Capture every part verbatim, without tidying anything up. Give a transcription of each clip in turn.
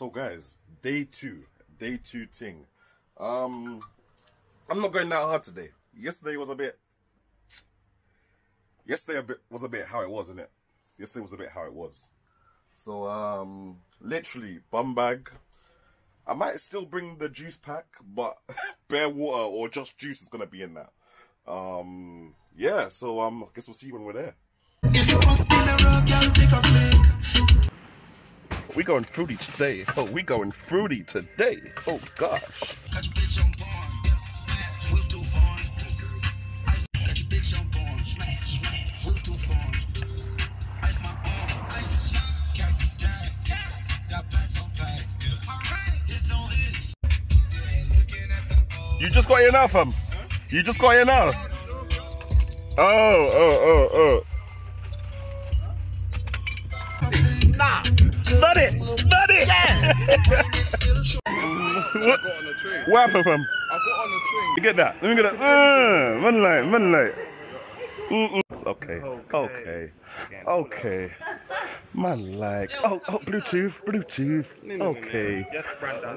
So guys, day two, day two thing. Um, I'm not going that hard today. Yesterday was a bit. Yesterday a bit was a bit how it was, innit? Yesterday was a bit how it was. So um, literally bum bag. I might still bring the juice pack, but bare water or just juice is gonna be in that. Um, yeah. So um, I guess we'll see when we're there. We going fruity today. Oh, we going fruity today. Oh gosh. You just got here now, fam? Huh? You just got here now? Oh, oh, oh, oh. Nah, stud it, stud it! Yeah. What? What happened, fam? I got on the train. You get that? Let me get that. Uh, one light, one light. Mm-mm. Okay, okay, okay. Man, like, oh, oh, Bluetooth, Bluetooth, okay.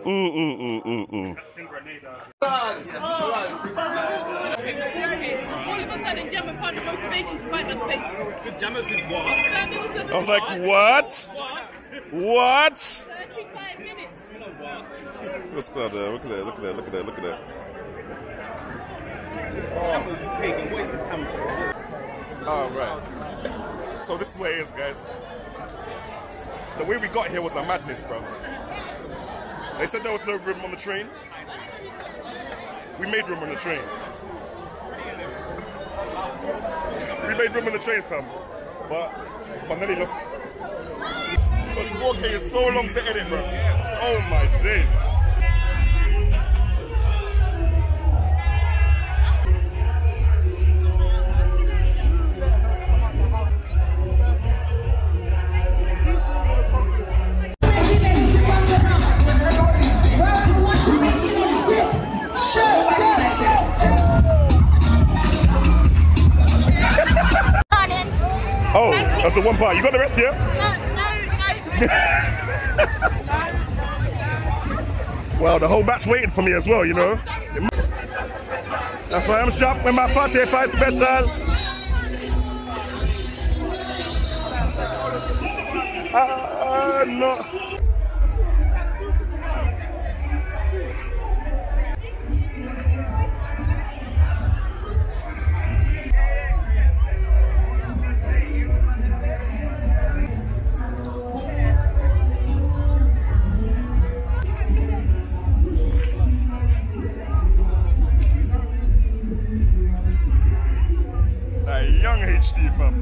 Mm, mm, mm, mm, mm. I was like, what? What? Let's go there, look at that, look at that, look at that, look at that. All right. So this is where it is, guys. The way we got here was a madness, bro. They said there was no room on the train. We made room on the train. We made room on the train, fam. But, but then he just... Because walking is so long to edit, bro. Oh my days. That's the one part. You got the rest here? No, no, no. Well, the whole batch waiting for me as well, you know. That's why I'm shocked when my party fight special. Ah, no. Young H D, fam.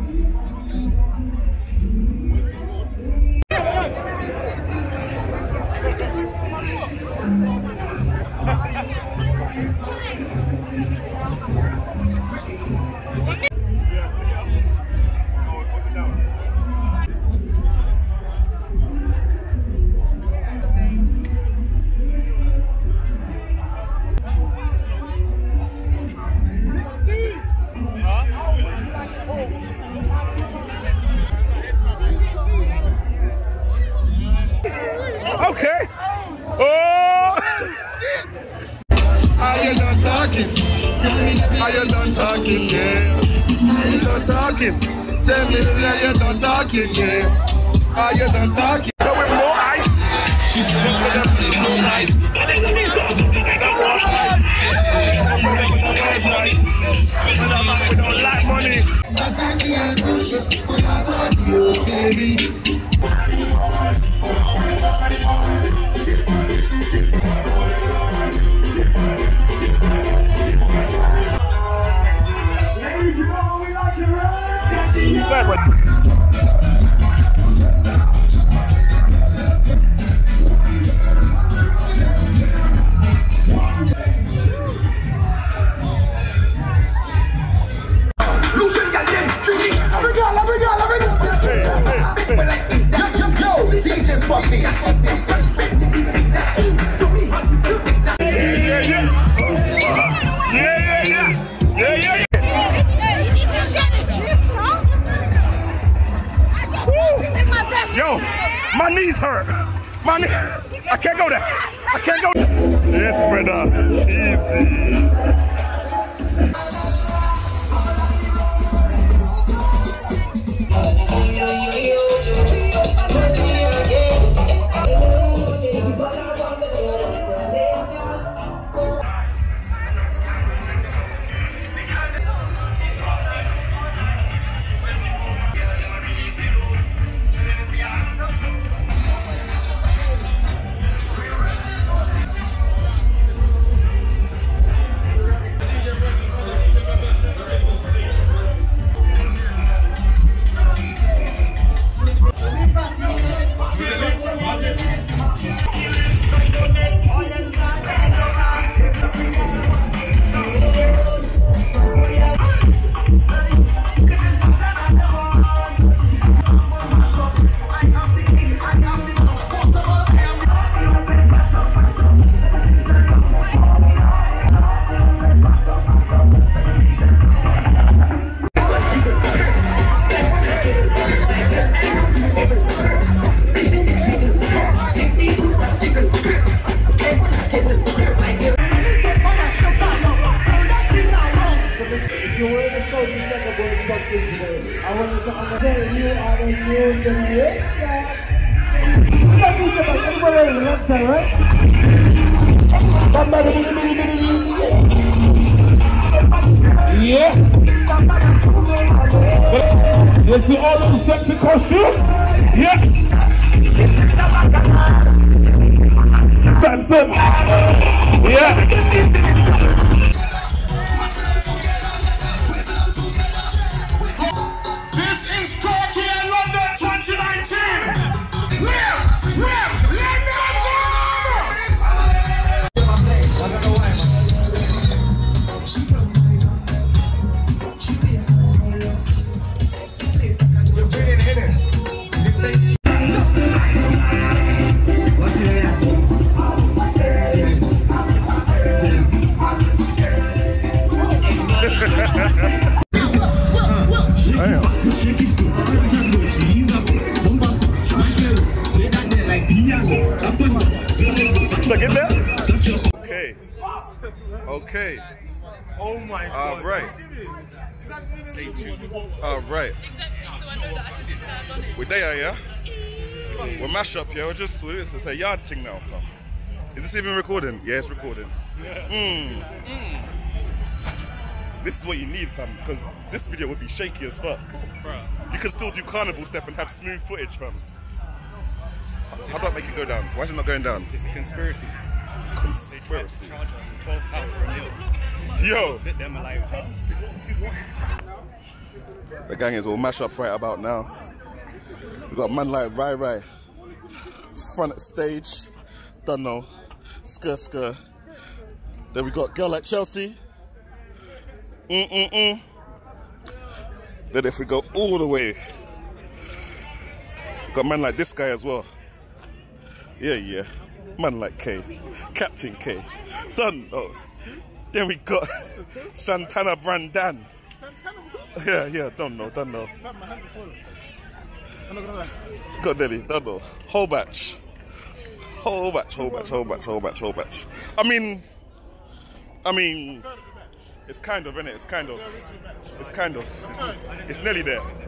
My knees hurt. Man, I can't go there. I can't go there. Yes, brother. Let's see all of the sexy costumes. Yes. That's it. Yeah. This is Corky London twenty nineteen. Live, live, live. Okay. Okay. Oh my God. All right. All right. We're there, yeah? We're mash up, yeah? We're just, we're just, it's a yard thing now, fam. Is this even recording? Yeah, it's recording. Mm. Mm. This is what you need, fam, because this video would be shaky as fuck. You can still do carnival step and have smooth footage, fam. How do I make it go down? Why is it not going down? It's a conspiracy. Conspiracy. They tried to charge us twelve pounds for a meal. Yo! Sit them alive, huh? The gang is all mash up right about now. We've got a man like Rai Rai. Front stage. Don't know. Skr skr. Then we got girl like Chelsea. Mm-mm-mm. Then if we go all the way. We've got a man like this guy as well. Yeah, yeah. Man like K, Captain K, done. Oh, then we got Santana Brandan. Yeah, yeah, don't know, don't know. God Daddy, don't know. Whole batch, whole batch, whole batch, whole batch, whole batch, whole batch. I mean, I mean, it's kind of, innit? It's kind of, it's kind of, it's, it's nearly there.